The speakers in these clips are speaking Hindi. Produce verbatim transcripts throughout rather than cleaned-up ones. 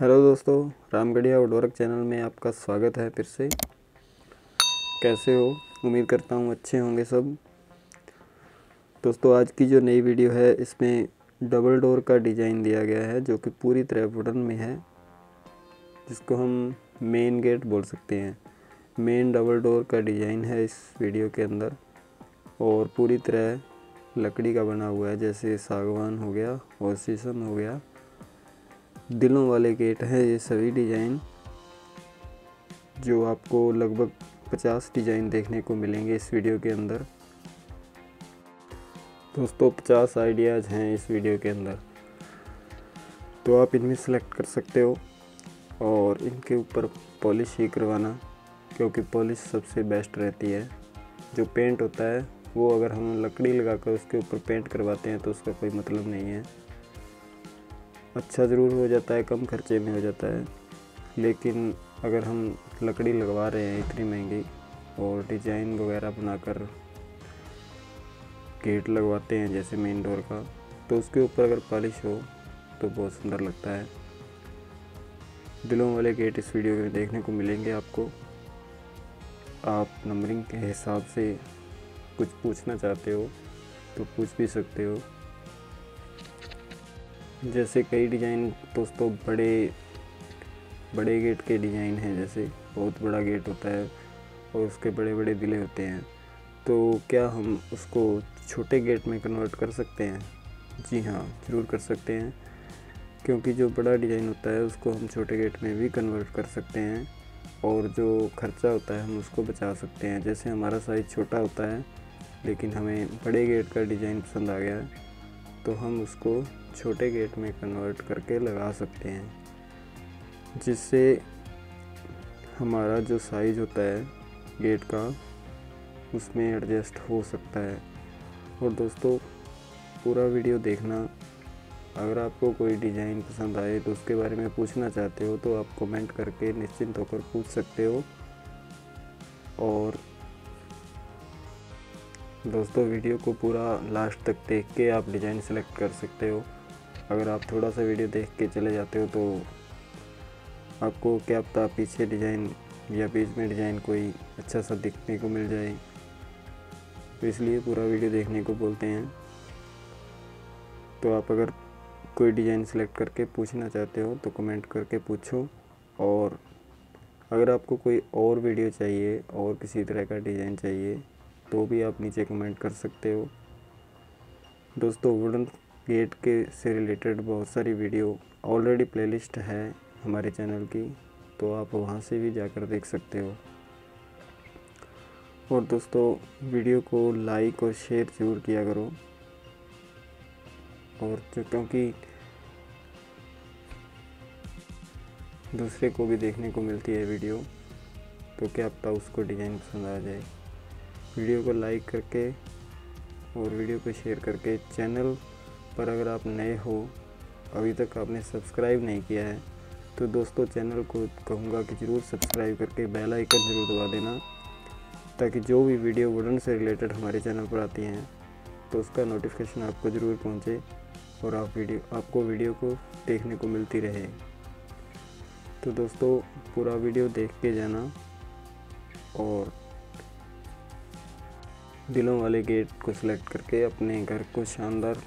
हेलो दोस्तों, रामगढ़िया रामगढ़ियाडोरक चैनल में आपका स्वागत है फिर से। कैसे हो? उम्मीद करता हूँ अच्छे होंगे सब। दोस्तों, आज की जो नई वीडियो है इसमें डबल डोर का डिज़ाइन दिया गया है जो कि पूरी तरह वुडन में है, जिसको हम मेन गेट बोल सकते हैं। मेन डबल डोर का डिज़ाइन है इस वीडियो के अंदर और पूरी तरह लकड़ी का बना हुआ है, जैसे सागवान हो गया और शीशम हो गया। दिलों वाले गेट हैं ये सभी डिज़ाइन, जो आपको लगभग पचास डिज़ाइन देखने को मिलेंगे इस वीडियो के अंदर। दोस्तों, पचास आइडियाज़ हैं इस वीडियो के अंदर, तो आप इनमें सेलेक्ट कर सकते हो और इनके ऊपर पॉलिश ही करवाना, क्योंकि पॉलिश सबसे बेस्ट रहती है। जो पेंट होता है वो अगर हम लकड़ी लगाकर उसके ऊपर पेंट करवाते हैं तो उसका कोई मतलब नहीं है। अच्छा ज़रूर हो जाता है, कम खर्चे में हो जाता है, लेकिन अगर हम लकड़ी लगवा रहे हैं इतनी महंगी और डिज़ाइन वगैरह बनाकर गेट लगवाते हैं जैसे मेन डोर का, तो उसके ऊपर अगर पॉलिश हो तो बहुत सुंदर लगता है। दिलों वाले गेट इस वीडियो में देखने को मिलेंगे आपको। आप नंबरिंग के हिसाब से कुछ पूछना चाहते हो तो पूछ भी सकते हो। जैसे कई डिज़ाइन दोस्तों बड़े बड़े गेट के डिज़ाइन हैं, जैसे बहुत बड़ा गेट होता है और उसके बड़े बड़े दिले होते हैं, तो क्या हम उसको छोटे गेट में कन्वर्ट कर सकते हैं? जी हाँ, ज़रूर कर सकते हैं, क्योंकि जो बड़ा डिज़ाइन होता है उसको हम छोटे गेट में भी कन्वर्ट कर सकते हैं और जो खर्चा होता है हम उसको बचा सकते हैं। जैसे हमारा साइज़ छोटा होता है लेकिन हमें बड़े गेट का डिज़ाइन पसंद आ गया है, तो हम उसको छोटे गेट में कन्वर्ट करके लगा सकते हैं, जिससे हमारा जो साइज़ होता है गेट का उसमें एडजस्ट हो सकता है। और दोस्तों, पूरा वीडियो देखना। अगर आपको कोई डिज़ाइन पसंद आए तो उसके बारे में पूछना चाहते हो तो आप कमेंट करके निश्चिंत होकर पूछ सकते हो। और दोस्तों, वीडियो को पूरा लास्ट तक देख के आप डिज़ाइन सेलेक्ट कर सकते हो। अगर आप थोड़ा सा वीडियो देख के चले जाते हो तो आपको क्या पता पीछे डिज़ाइन या बीच में डिज़ाइन कोई अच्छा सा दिखने को मिल जाए, तो इसलिए पूरा वीडियो देखने को बोलते हैं। तो आप अगर कोई डिज़ाइन सेलेक्ट करके पूछना चाहते हो तो कमेंट करके पूछो। और अगर आपको कोई और वीडियो चाहिए और किसी तरह का डिज़ाइन चाहिए तो भी आप नीचे कमेंट कर सकते हो। दोस्तों, वुडन गेट के से रिलेटेड बहुत सारी वीडियो ऑलरेडी प्लेलिस्ट है हमारे चैनल की, तो आप वहां से भी जाकर देख सकते हो। और दोस्तों, वीडियो को लाइक और शेयर ज़रूर किया करो, और जो क्योंकि दूसरे को भी देखने को मिलती है वीडियो, तो क्या पता उसको डिज़ाइन पसंद आ जाए। वीडियो को लाइक करके और वीडियो को शेयर करके, चैनल पर अगर आप नए हो, अभी तक आपने सब्सक्राइब नहीं किया है, तो दोस्तों चैनल को कहूँगा कि ज़रूर सब्सक्राइब करके बेल आइकन ज़रूर दबा देना, ताकि जो भी वीडियो वुडन से रिलेटेड हमारे चैनल पर आती हैं तो उसका नोटिफिकेशन आपको ज़रूर पहुँचे और आप वीडियो आपको वीडियो को देखने को मिलती रहे। तो दोस्तों, पूरा वीडियो देख के जाना और दिलों वाले गेट को सिलेक्ट करके अपने घर को शानदार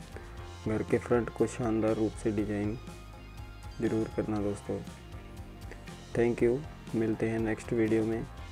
घर के फ्रंट को शानदार रूप से डिज़ाइन ज़रूर करना। दोस्तों, थैंक यू। मिलते हैं नेक्स्ट वीडियो में।